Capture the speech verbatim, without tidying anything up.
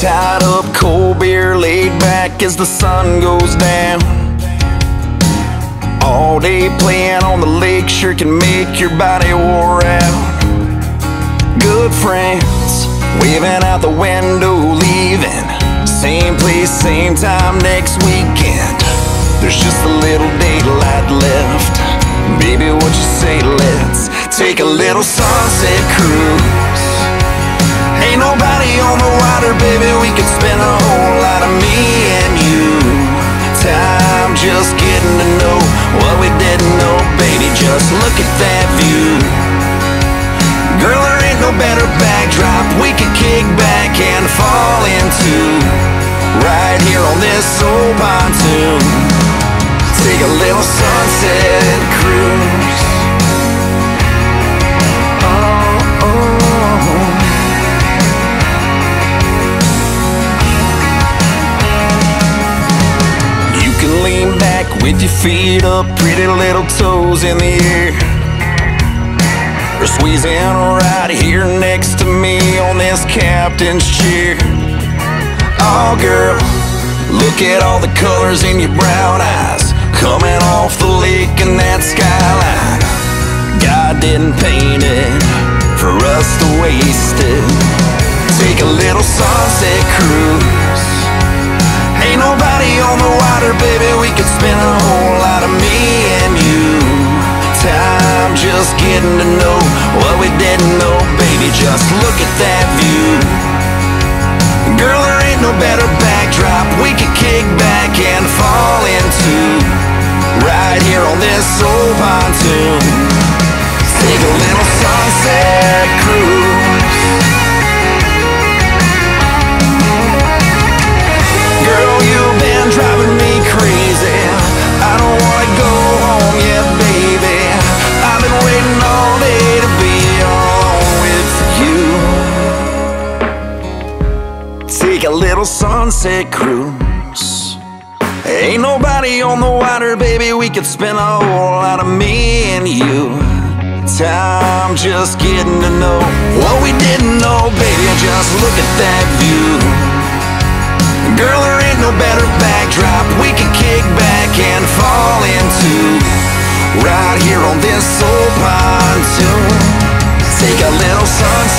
tied up, cold beer laid back as the sun goes down. All day playing on the lake sure can make your body wore out. Good friends waving out the window, leaving same place, same time next weekend. There's just a little daylight left. Baby, what you say, let's take a little sunset cruise. Ain't nobody on the water, baby, we could spend a whole lot of me and you time just getting to know what we didn't know. Baby, just look at that view. Girl, there ain't no better backdrop we could kick back and fall into right here on this old pontoon. Take a little sunset cruise. Oh, oh. You can lean back with your feet up, pretty little toes in the air. You're squeezing right here next to me on this captain's chair. Oh girl, look at all the colors in your brown eyes coming off the lake and that skyline. God didn't paint it for us to waste it. Take a little sunset cruise. Ain't nobody on the water, baby, we could spend a whole lot of me and you time just getting to know what we didn't know. Baby, just look at that view. Girl, there ain't no better backdrop we could kick back and fall into right here on this old pontoon. Take a little sunset cruise. Girl, you've been driving me crazy. I don't wanna go home yet, baby. I've been waiting all day to be alone with you. Take a little sunset cruise. Ain't nobody on the water, baby, we could spend a whole lot of me and you time just getting to know what we didn't know. Baby, just look at that view. Girl, there ain't no better backdrop we could kick back and fall into right here on this old pontoon. Take a little sun.